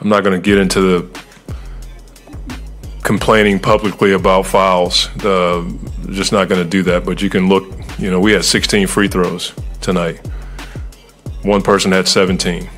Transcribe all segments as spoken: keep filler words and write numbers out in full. I'm not going to get into the complaining publicly about fouls. Uh, just not going to do that. But you can look, you know, we had sixteen free throws tonight. One person had seventeen.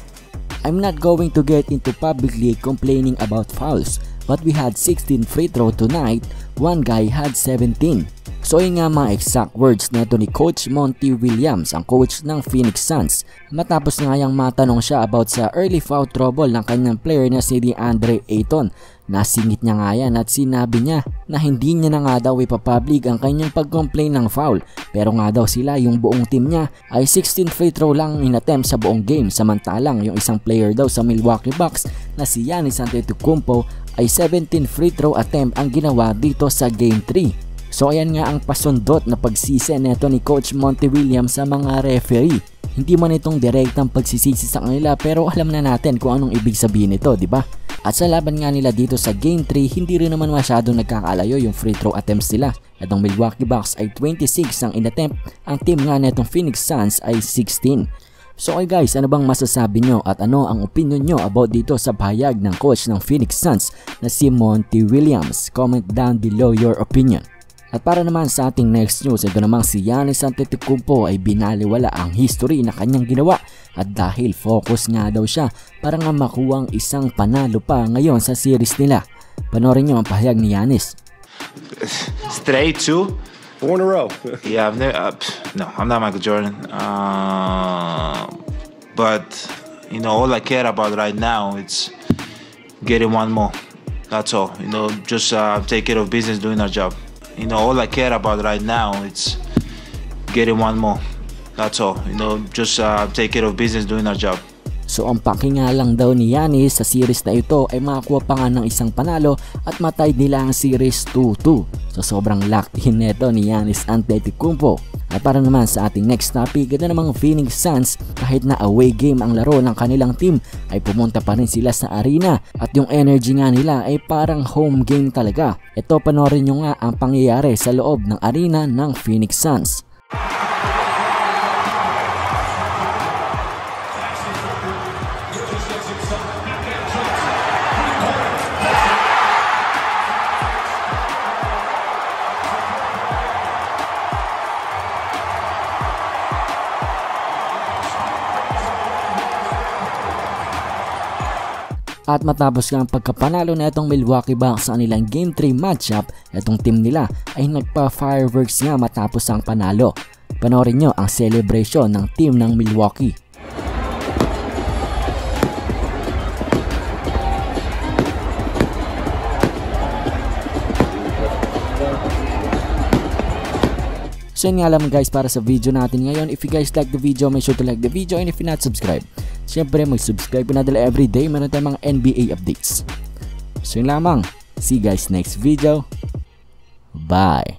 I'm not going to get into publicly complaining about fouls, but we had sixteen free throw tonight. One guy had seventeen. So yun nga mga exact words na ito ni Coach Monty Williams, ang coach ng Phoenix Suns. Matapos nga yung matanong siya about sa early foul trouble ng kanyang player na si DeAndre Ayton. Nasingit niya nga yan at sinabi niya na hindi niya na nga daw ipapublic ang kanyang pag-complain ng foul. Pero nga daw sila, yung buong team niya ay sixteen free throw lang inattempt sa buong game. Samantalang yung isang player daw sa Milwaukee Bucks na si Giannis Antetokounmpo ay seventeen free throw attempt ang ginawa dito sa game three. So ayan nga ang pasundot na pagsisi neto ni Coach Monty Williams sa mga referee. Hindi man itong direktang pagsisisi sa kanila, pero alam na natin kung anong ibig sabihin nito, di ba? At sa laban nga nila dito sa game three, hindi rin naman masyadong nagkakalayo yung free throw attempts nila. At ang Milwaukee Bucks ay twenty-six ang inattempt, ang team nga netong Phoenix Suns ay sixteen. So okay guys, ano bang masasabi nyo at ano ang opinion nyo about dito sa pahayag ng coach ng Phoenix Suns na si Monty Williams? Comment down below your opinion. At para naman sa ating next news, ito namang si Giannis Antetokounmpo ay binaliwala ang history na kanyang ginawa at dahil focus nga daw siya para nga makuha ang isang panalo pa ngayon sa series nila. Panoorin niyo ang pahayag ni Giannis. Straight two? Four in a row. Yeah, I've never, uh, no, I'm not Michael Jordan. Uh, but, you know, all I care about right now is getting one more. That's all. You know, just uh, take care of business, doing our job. You know, all I care about right now is getting one more. That's all. You know, just uh, take care of business, doing our job. So ang pakinga lang daw ni Giannis sa series na ito ay makakuha pa nga ng isang panalo at matay nila ang series two two. So sobrang locked in neto ni Giannis Antetokounmpo. At para naman sa ating next topic, ganda namang Phoenix Suns, kahit na away game ang laro ng kanilang team ay pumunta pa rin sila sa arena at yung energy nga nila ay parang home game talaga. Ito, panoorin nyo nga ang pangyayari sa loob ng arena ng Phoenix Suns. At matapos nga ang pagkapanalo na itong Milwaukee Bucks sa kanilang game three matchup, itong team nila ay nagpa-fireworks nga matapos ang panalo. Panoorin nyo ang celebration ng team ng Milwaukee. So yun nga lamang guys para sa video natin ngayon. If you guys like the video, make sure to like the video, and if you're not subscribed, siyempre mag-subscribe na dala everyday. Meron tayong mga N B A updates. So yun lamang. See you guys next video. Bye!